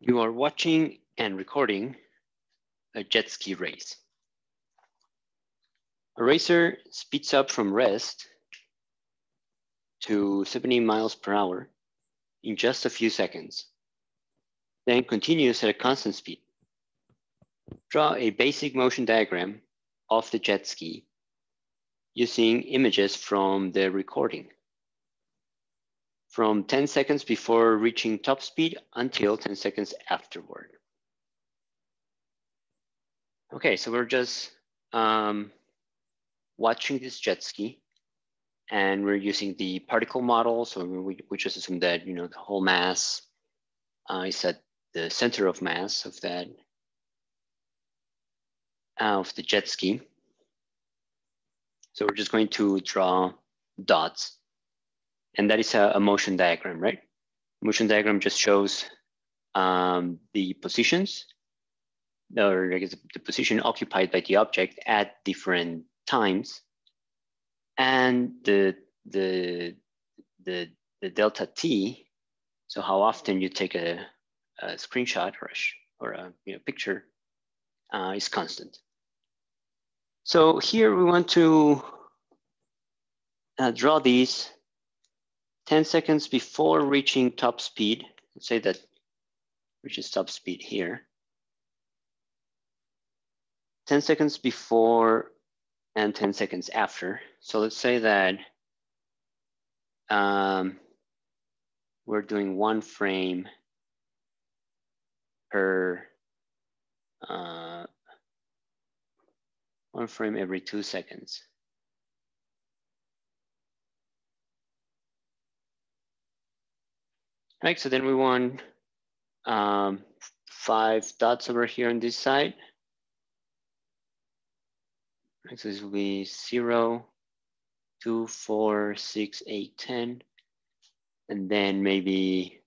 You are watching and recording a jet ski race. A racer speeds up from rest to 70 miles per hour in just a few seconds, then continues at a constant speed. Draw a basic motion diagram of the jet ski using images from the recording, from 10 seconds before reaching top speed until 10 seconds afterward. Okay, so we're just watching this jet ski, and we're using the particle model. So we just assume that the whole mass is at the center of mass of that of the jet ski. So we're just going to draw dots. And that is a motion diagram, right? Motion diagram just shows the positions, or I guess the position occupied by the object at different times, and the delta t, so how often you take a screenshot or a picture, is constant. So here we want to draw these 10 seconds before reaching top speed. Let's say that reaches top speed here. 10 seconds before and 10 seconds after. So let's say that we're doing one frame per, one frame every 2 seconds. Right, so then we want 5 dots over here on this side. Right, so this will be 0, 2, 4, 6, 8, 10, and then maybe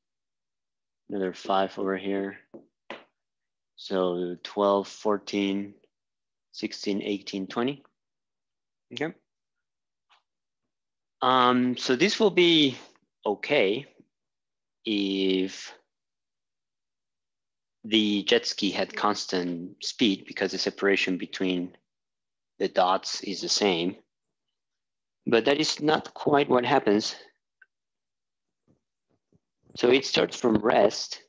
another 5 over here. So 12, 14, 16, 18, 20. Okay. So this will be okay if the jet ski had constant speed, because the separation between the dots is the same. But that is not quite what happens. So it starts from rest,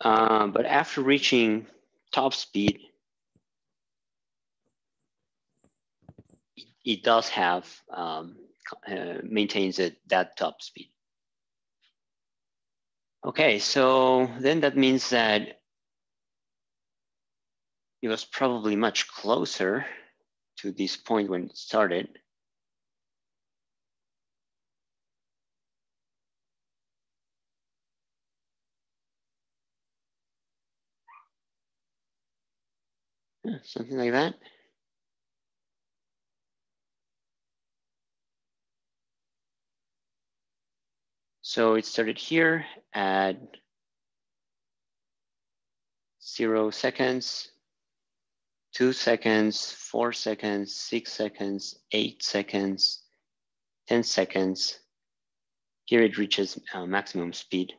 but after reaching top speed, it does have maintains at that top speed. Okay, so then that means that it was probably much closer to this point when it started. Something like that. So it started here at 0 seconds, 2 seconds, 4 seconds, 6 seconds, 8 seconds, 10 seconds. Here it reaches maximum speed.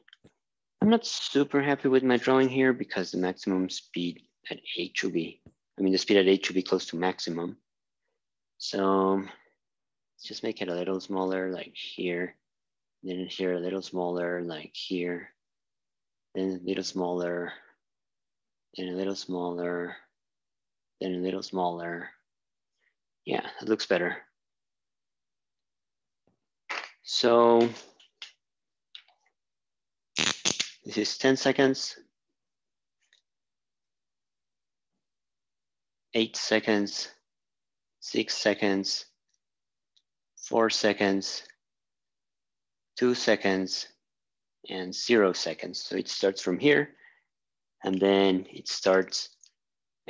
I'm not super happy with my drawing here because the maximum speed at 8 should be, the speed at 8 should be close to maximum. So let's just make it a little smaller, like here. Then here a little smaller, like here, then a little smaller, then a little smaller, then a little smaller. Yeah, it looks better. So this is 10 seconds, 8 seconds, 6 seconds, 4 seconds, 2 seconds, and 0 seconds. So it starts from here, and then it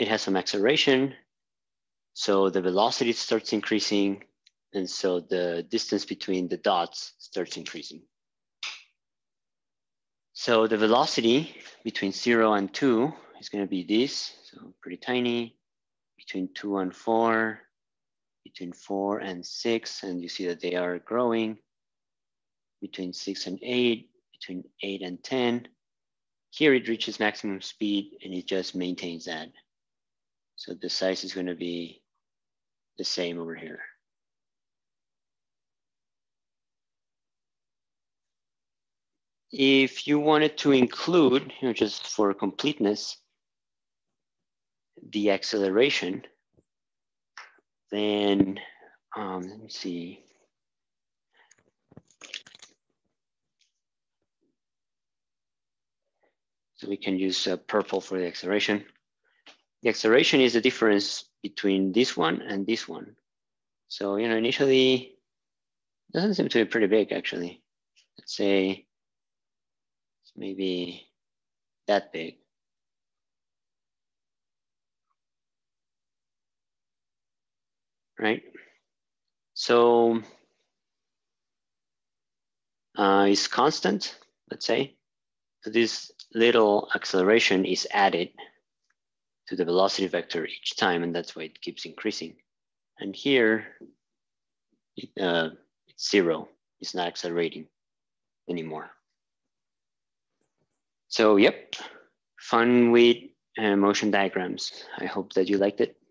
has some acceleration. So the velocity starts increasing, and so the distance between the dots starts increasing. So the velocity between 0 and 2 is gonna be this, so pretty tiny, between 2 and 4, between 4 and 6, and you see that they are growing, between 6 and 8, between 8 and 10. Here it reaches maximum speed and it just maintains that. So the size is going to be the same over here. If you wanted to include, you know, just for completeness, the acceleration, then let me see. So we can use purple for the acceleration. The acceleration is the difference between this one and this one. So, you know, initially, doesn't seem to be pretty big actually. Let's say maybe that big. Right? So it's constant, let's say. So this little acceleration is added to the velocity vector each time, and that's why it keeps increasing. And here, it's zero. It's not accelerating anymore. So yep, fun with motion diagrams. I hope that you liked it.